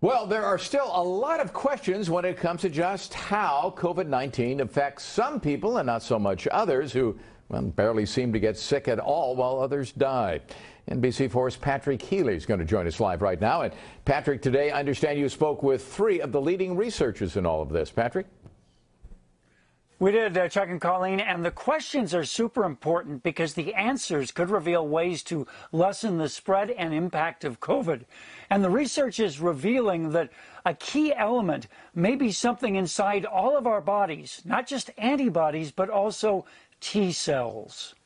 Well, there are still a lot of questions when it comes to just how COVID-19 affects some people and not so much others who, well, barely seem to get sick at all while others die. NBC4's Patrick Healy is going to join us live right now. And Patrick, today I understand you spoke with three of the leading researchers in all of this. Patrick? We did, Chuck and Colleen, and the questions are super important because the answers could reveal ways to lessen the spread and impact of COVID. And the research is revealing that a key element may be something inside all of our bodies, not just antibodies, but also T cells.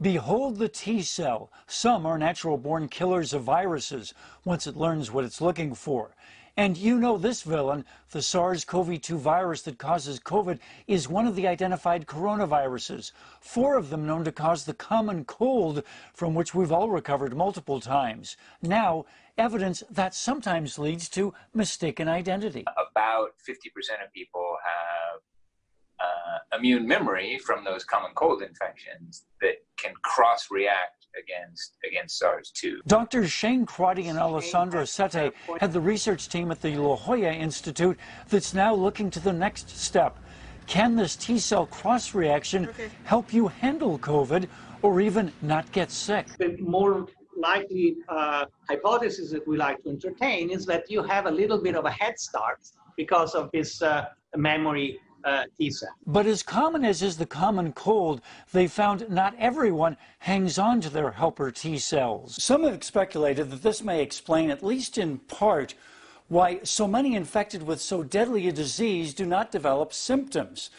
Behold the T cell. Some are natural-born killers of viruses once it learns what it's looking for. And you know this villain, the SARS-CoV-2 virus that causes COVID, is one of the identified coronaviruses, four of them known to cause the common cold from which we've all recovered multiple times. Now, evidence that sometimes leads to mistaken identity. About 50% of people have immune memory from those common cold infections that can cross-react against SARS-2. Dr. Shane Crotty and Alessandra Sette had the research team at the La Jolla Institute that's now looking to the next step. Can this T-cell cross-reaction help you handle COVID or even not get sick? The more likely hypothesis that we like to entertain is that you have a little bit of a head start because of this memory T-cell. But as common as is the common cold, they found not everyone hangs on to their helper T-cells. Some have speculated that this may explain, at least in part, why so many infected with so deadly a disease do not develop symptoms.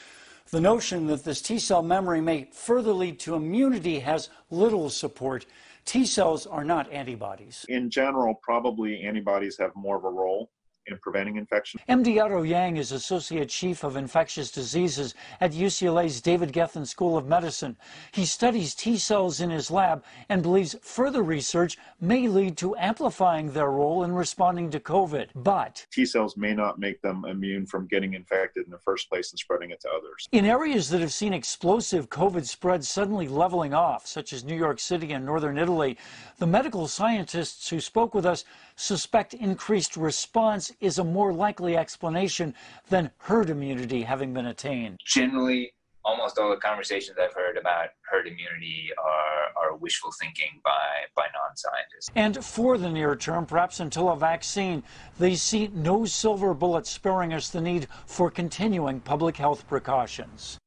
The notion that this T-cell memory may further lead to immunity has little support. T-cells are not antibodies. In general, probably antibodies have more of a role in preventing infection. MD Otto Yang is Associate Chief of Infectious Diseases at UCLA's David Geffen School of Medicine. He studies T cells in his lab and believes further research may lead to amplifying their role in responding to COVID. But T cells may not make them immune from getting infected in the first place and spreading it to others. In areas that have seen explosive COVID spread suddenly leveling off, such as New York City and northern Italy, the medical scientists who spoke with us suspect increased response is a more likely explanation than herd immunity having been attained. Generally, almost all the conversations I've heard about herd immunity are wishful thinking by non-scientists. And for the near term, perhaps until a vaccine, they see no silver bullet sparing us the need for continuing public health precautions.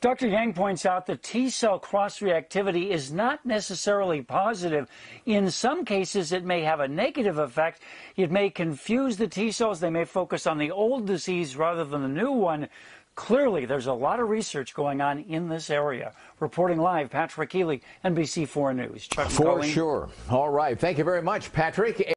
Dr. Yang points out that T-cell cross-reactivity is not necessarily positive. In some cases, it may have a negative effect. It may confuse the T-cells. They may focus on the old disease rather than the new one. Clearly, there's a lot of research going on in this area. Reporting live, Patrick Healy, NBC4 News. Chuck, for sure. All right. Thank you very much, Patrick.